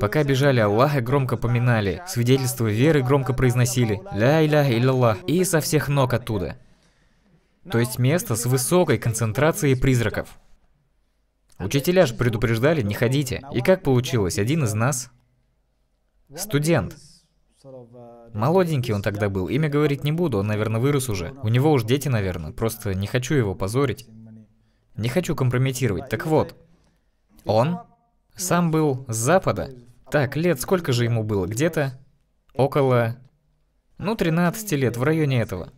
Пока бежали, Аллаха громко поминали, свидетельство веры громко произносили «Ля-иля Илляллах» и со всех ног оттуда. То есть место с высокой концентрацией призраков. Учителя же предупреждали, не ходите. И как получилось, один из нас, студент, молоденький он тогда был, имя говорить не буду, он, наверное, вырос уже. У него уж дети, наверное, просто не хочу его позорить. Не хочу компрометировать. Так вот, он сам был с Запада. Так, лет сколько же ему было? Где-то около, 13 лет, в районе этого.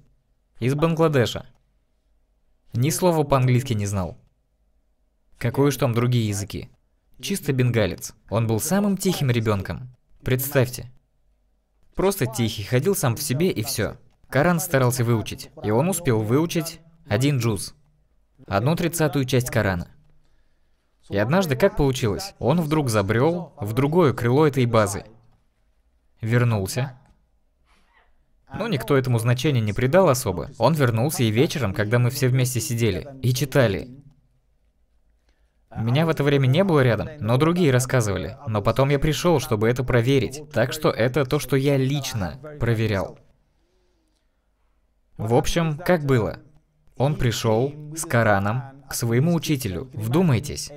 Из Бангладеша. Ни слова по-английски не знал. Какой уж там другие языки. Чисто бенгалец. Он был самым тихим ребенком. Представьте. Просто тихий, ходил сам в себе и все. Коран старался выучить. И он успел выучить один джуз. 1/30 часть Корана. И однажды, как получилось, он вдруг забрел в другое крыло этой базы. Вернулся. Но никто этому значения не придал особо. Он вернулся и вечером, когда мы все вместе сидели и читали. Меня в это время не было рядом, но другие рассказывали. Но потом я пришел, чтобы это проверить. Так что это то, что я лично проверял. В общем, как было. Он пришел с Кораном к своему учителю. Вдумайтесь.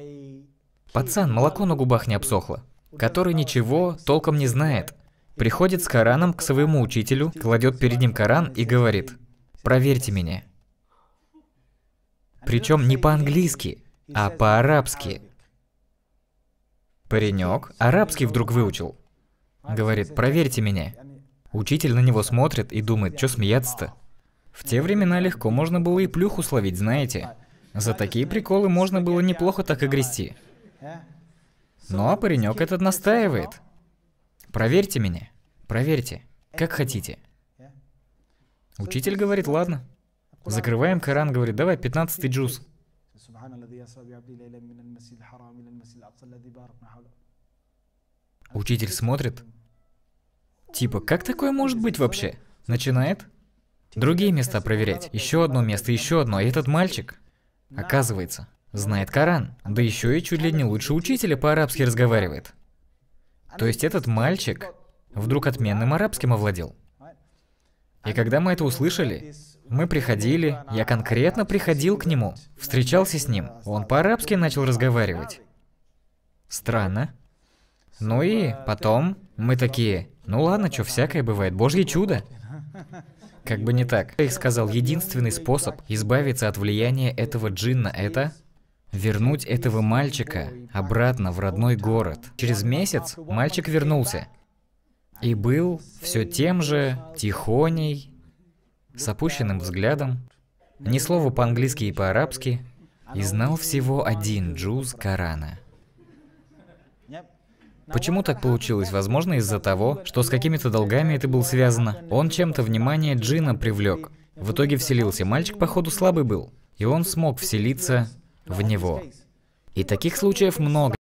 Пацан, молоко на губах не обсохло. Который ничего толком не знает. Приходит с Кораном к своему учителю, кладет перед ним Коран и говорит: «Проверьте меня». Причем не по-английски, а по-арабски. Паренек арабский вдруг выучил. Говорит: «Проверьте меня». Учитель на него смотрит и думает: «Чё смеяться-то?» В те времена легко можно было и плюху словить, знаете. За такие приколы можно было неплохо так и грести. Но паренек этот настаивает. «Проверьте меня. Проверьте. Как хотите». Учитель говорит: «Ладно». Закрываем Коран, говорит: «Давай 15-й джуз». Учитель смотрит. Типа, как такое может быть вообще? Начинает другие места проверять. Еще одно место, еще одно. И этот мальчик, оказывается, знает Коран. Да еще и чуть ли не лучше учителя по-арабски разговаривает. То есть этот мальчик вдруг отменным арабским овладел. И когда мы это услышали, мы приходили, я конкретно приходил к нему, встречался с ним. Он по-арабски начал разговаривать. Странно. Ну и потом мы такие: «Ну ладно, что всякое бывает, божье чудо». Как бы не так. Я их сказал, единственный способ избавиться от влияния этого джинна – это вернуть этого мальчика обратно в родной город. Через месяц мальчик вернулся. И был все тем же тихоней, с опущенным взглядом, ни слова по-английски и по-арабски, и знал всего один джуз Корана. Почему так получилось? Возможно, из-за того, что с какими-то долгами это было связано. Он чем-то внимание джина привлек. В итоге вселился. Мальчик, походу, слабый был. И он смог вселиться в него. И таких случаев много.